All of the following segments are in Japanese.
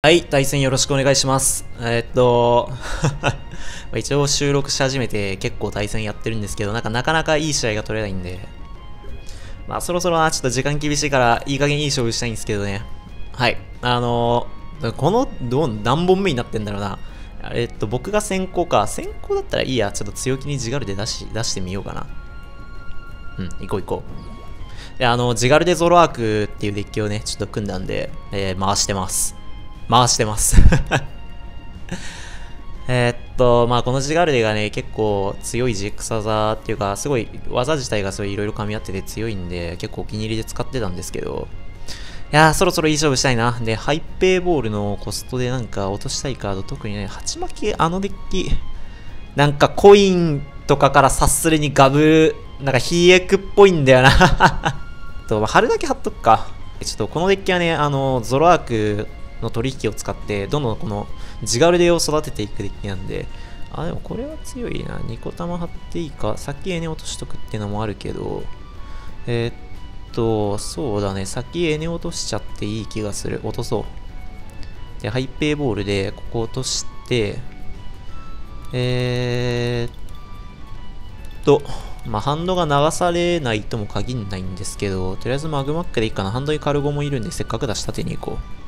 はい、対戦よろしくお願いします。一応収録し始めて結構対戦やってるんですけど、なかなかいい試合が取れないんで、そろそろちょっと時間厳しいから、いい加減いい勝負したいんですけどね。はい、この、何本目になってんだろうな。僕が先行か。先行だったらいいや。ちょっと強気にジガルで出してみようかな。うん、行こう。で、ジガルでゾロアークっていうデッキをね、ちょっと組んだんで、回してます。このジガルデがね、結構強い GX 技っていうか、すごい技自体がいろいろ噛み合ってて強いんで、結構お気に入りで使ってたんですけど、そろそろいい勝負したいな。で、ハイペーボールのコストで落としたいカード、特にね、鉢巻き、あのデッキ、コインとかから察するにガブ、ヒーエクっぽいんだよな。春だけ貼っとくか。ちょっとこのデッキはね、ゾロアーク、の取引を使ってどんどんこのジガルデを育てていくデッキなんで、でもこれは強いな。2個玉張っていいか。先エネ落としとくっていうのもあるけど、そうだね、先エネ落としちゃっていい気がする。落とそう。で、ハイペイボールでここ落として、ハンドが流されないとも限んないんですけど、とりあえずマグマックでいいかな。ハンドにカルゴもいるんで、せっかくだし立てに行こう。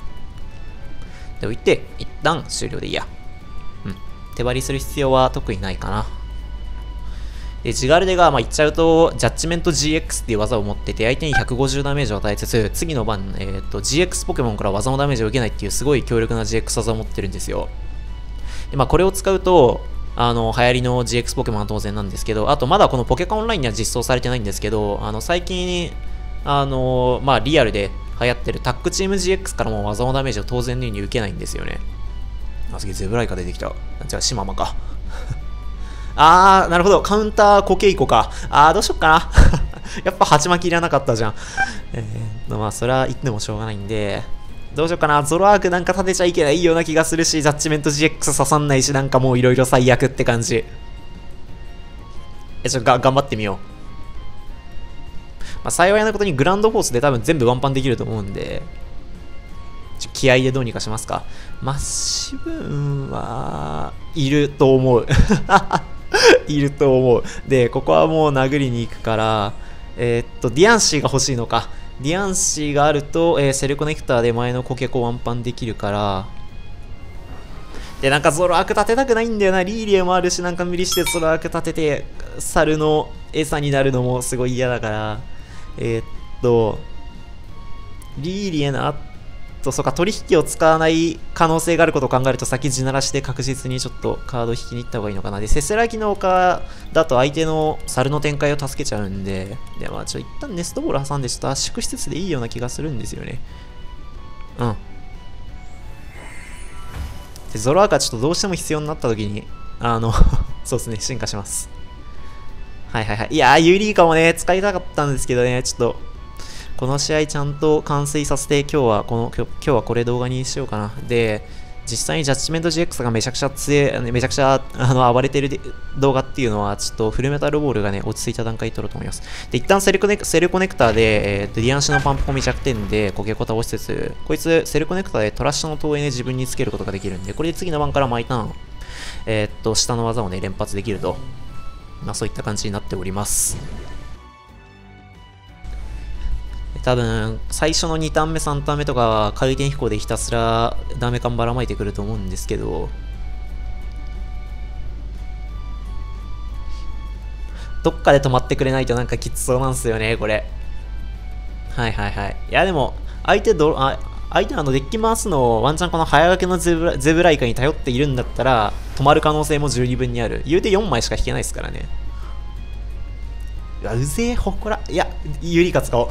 で置いて、一旦終了でいいや。うん。手張りする必要は特にないかな。で、ジガルデが、いっちゃうと、ジャッジメント GX っていう技を持ってて、相手に150ダメージを与えつつ、次の番、GX ポケモンから技のダメージを受けないっていうすごい強力な GX 技を持ってるんですよ。で、これを使うと、流行りの GX ポケモンは当然なんですけど、あとまだこのポケカオンラインには実装されてないんですけど、最近、リアルで、流行ってるタッグチーム GX からも技のダメージを当然のように受けないんですよね。すげえゼブライカ出てきた。じゃあシママか。なるほど。カウンターコケイコか。どうしよっかな。やっぱ鉢巻きいらなかったじゃん。それは言ってもしょうがないんで、どうしよっかな。ゾロアーク立てちゃいけないような気がするし、ジャッジメント GX 刺さんないし、もういろいろ最悪って感じ。頑張ってみよう。幸いなことにグランドフォースで多分全部ワンパンできると思うんで、気合でどうにかしますか。シブンは、いると思う。いると思う。で、ここはもう殴りに行くから、ディアンシーが欲しいのか。ディアンシーがあると、セルコネクターで前のコケコワンパンできるから、で、ゾロアーク立てたくないんだよな。リーリエもあるし、無理してゾロアーク立てて、猿の餌になるのもすごい嫌だから、リーリエのそうか、取引を使わない可能性があることを考えると、先地ならして確実にカード引きに行った方がいいのかな。で、せせらぎの丘だと相手の猿の展開を助けちゃうんで、一旦ネストボール挟んで、圧縮しつつでいいような気がするんですよね。うん。で、ゾロアークはどうしても必要になった時に、そうですね、進化します。いやー、ユリイカもね、使いたかったんですけどね、この試合ちゃんと完遂させて、今日はこれ動画にしようかな。で、実際にジャッジメント GX がめちゃくちゃ暴れてる動画っていうのは、フルメタルボールがね、落ち着いた段階に撮ろうと思います。で、一旦セルコネクターで、ディアンシのパンプコミ弱点で、コケコ倒しつつ、こいつ、セルコネクターでトラッシュの投影で自分につけることができるんで、これで次の番から毎ターン、下の技をね、連発できると。そういった感じになっております。多分、最初の2ターン目、3ターン目とかは、回転飛行でひたすらダメ感ばらまいてくると思うんですけど、どっかで止まってくれないときつそうなんですよね、これ。いや、でも、相手デッキ回すのをワンチャンこの早掛けのゼブライカに頼っているんだったら止まる可能性も十二分にある。言うて4枚しか引けないですからね。うぜえ、ほこら。いや、ユリカ使おう。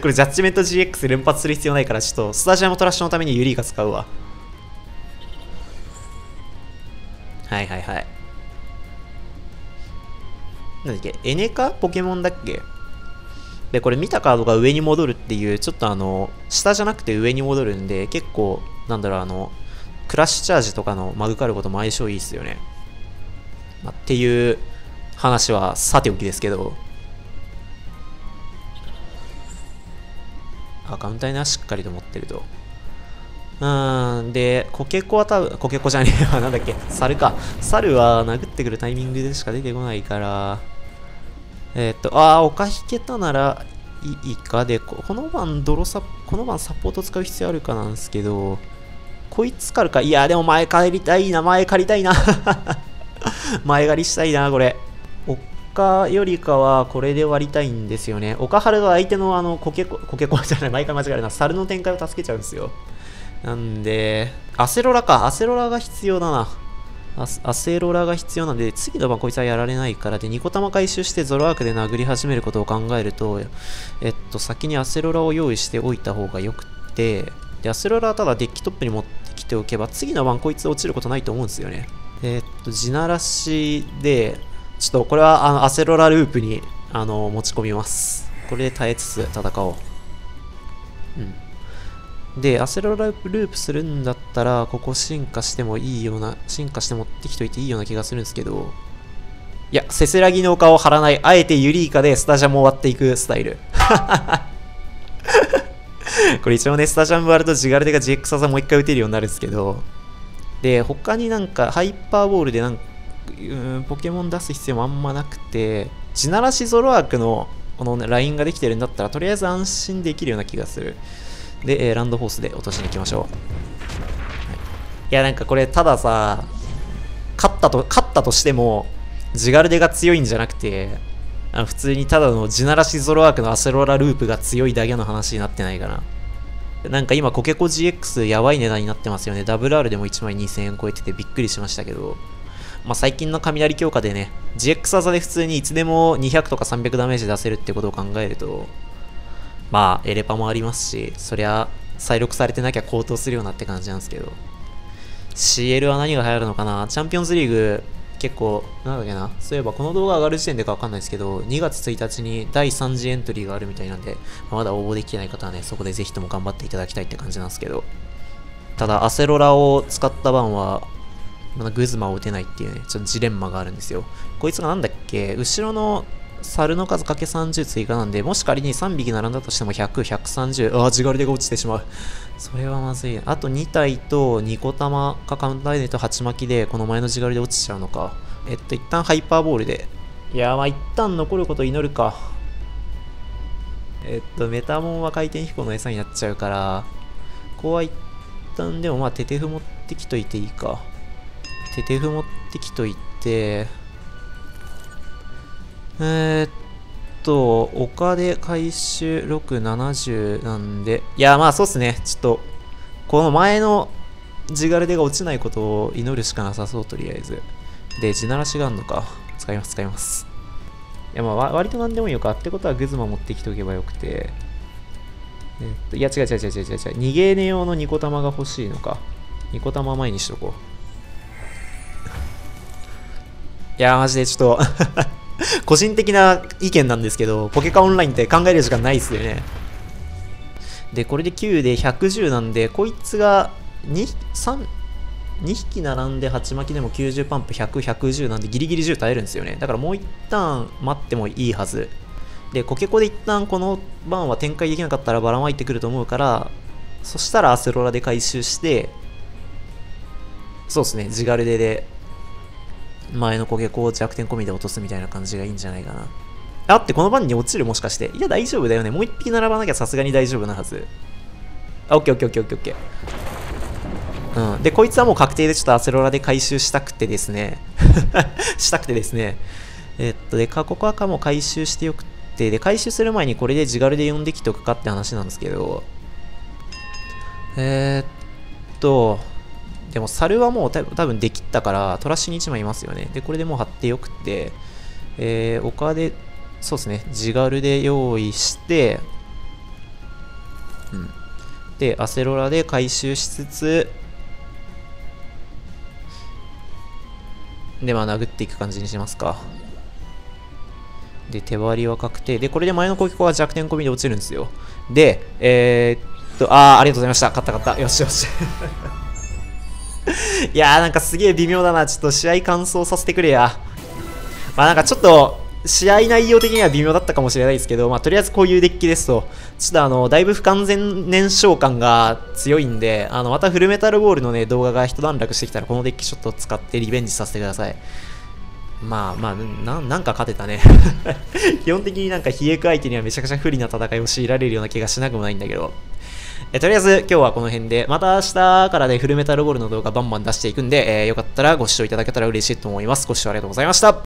これジャッジメント GX 連発する必要ないから、スタジアムトラッシュのためにユリカ使うわ。なんだっけ、エネかポケモンだっけ。で、これ見たカードが上に戻るっていう、下じゃなくて上に戻るんで、結構、クラッシュチャージとかのマグカルゴとも相性いいっすよね。っていう話はさておきですけど。カウンターにしっかりと持ってると。で、コケコは多分、コケコじゃねえわ、なんだっけ、猿か。猿は殴ってくるタイミングでしか出てこないから、丘引けたならいいか。で、この番サポート使う必要あるかなんですけど、こいつ狩るか。いや、でも前借りたいな、前借りたいな。前借りしたいな、これ。丘よりかは、これで割りたいんですよね。丘春は相手のコケコじゃない、毎回間違えるな、猿の展開を助けちゃうんですよ。なんで、アセロラか。アセロラが必要だな。アセロラが必要なんで、次の番こいつはやられないから、で、ニコ玉回収してゾロアークで殴り始めることを考えると、先にアセロラを用意しておいた方がよくて、で、アセロラはただデッキトップに持ってきておけば、次の番こいつ落ちることないと思うんですよね。地ならしで、ちょっとこれはアセロラループに持ち込みます。これで耐えつつ戦おう。うん。で、アセロラループするんだったら、ここ進化してもいいような、進化して持ってきといていいような気がするんですけど、いや、せせらぎの丘を張らない、あえてユリイカでスタジアムを割っていくスタイル。これ一応ね、スタジアム割るとジガルデが GX 技もう一回打てるようになるんですけど、で、他になんかハイパーボールでポケモン出す必要もあんまなくて、地ならしゾロアークのこのラインができてるんだったら、とりあえず安心できるような気がする。で、ランドホースで落としに行きましょう。いや、なんかこれ、たださ、勝ったとしても、ジガルデが強いんじゃなくて、普通にただの地ならしゾロアークのアセロラループが強いだけの話になってないかな。なんか今、コケコ GX やばい値段になってますよね。WR でも1枚2000円超えててびっくりしましたけど、まあ最近の雷強化でね、GX 技で普通にいつでも200とか300ダメージ出せるってことを考えると、まあ、エレパもありますし、そりゃ、再録されてなきゃ高騰するようなって感じなんですけど。CL は何が流行るのかな。チャンピオンズリーグ、結構、なんだっけな。そういえば、この動画上がる時点でかわかんないですけど、2月1日に第3次エントリーがあるみたいなんで、まだ応募できてない方はね、そこでぜひとも頑張っていただきたいって感じなんですけど。ただ、アセロラを使った番は、まだグズマを打てないっていうね、ちょっとジレンマがあるんですよ。こいつがなんだっけ、後ろの、猿の数 ×30 追加なんで、もし仮に3匹並んだとしても100、130、ああ、地軽でが落ちてしまう。それはまずい。あと2体と2個玉かカウンターでと鉢巻きで、この前の地軽で落ちちゃうのか。一旦ハイパーボールで。いやー、まあ一旦残ることを祈るか。メタモンは回転飛行の餌になっちゃうから、ここは一旦でもまあ、テテフ持ってきといていいか。テテフ持ってきといて、丘で回収670なんで、いや、まあそうっすね。ちょっと、この前の地軽でが落ちないことを祈るしかなさそう、とりあえず。で、地ならしがあんのか。使います、使います。いや、まあ割となんでもいいのか。ってことは、グズマ持ってきておけばよくて。いや、違う。逃げ根用のニコ玉が欲しいのか。ニコ玉前にしとこう。いや、マジでちょっと。個人的な意見なんですけど、ポケカオンラインって考える時間ないですよね。で、これで9で110なんで、こいつが2匹並んで鉢巻きでも90パンプ100、110なんでギリギリ10耐えるんですよね。だからもう一旦待ってもいいはず。で、コケコで一旦この番は展開できなかったらばらまいてくると思うから、そしたらアセロラで回収して、そうですね、ジガルデで。前のコケコを弱点込みで落とすみたいな感じがいいんじゃないかな。あって、この番に落ちるもしかして。いや、大丈夫だよね。もう一匹並ばなきゃさすがに大丈夫なはず。あ、オッケー。うん。で、こいつはもう確定でちょっとアセロラで回収したくてですね。で、過去赤も回収してよくて、で、回収する前にこれで地軽で呼んできておくかって話なんですけど。でも、猿はもう多分できたから、トラッシュに1枚いますよね。で、これでもう貼ってよくて、丘で、そうですね、地軽で用意して、うん。で、アセロラで回収しつつ、で、まあ、殴っていく感じにしますか。で、手割りは確定。で、これで前の攻撃は弱点込みで落ちるんですよ。で、ありがとうございました。勝った。よし。いやー、なんかすげえ微妙だな。ちょっと試合完走させてくれや。まあなんかちょっと、試合内容的には微妙だったかもしれないですけど、まあ、とりあえずこういうデッキですと、ちょっとだいぶ不完全燃焼感が強いんで、またフルメタルボールのね、動画が一段落してきたら、このデッキちょっと使ってリベンジさせてください。まあまあ、なんか勝てたね。基本的になんか比叡区相手にはめちゃくちゃ不利な戦いを強いられるような気がしなくもないんだけど。とりあえず今日はこの辺で、また明日からね、フルメタルボールの動画バンバン出していくんで、よかったらご視聴いただけたら嬉しいと思います。ご視聴ありがとうございました。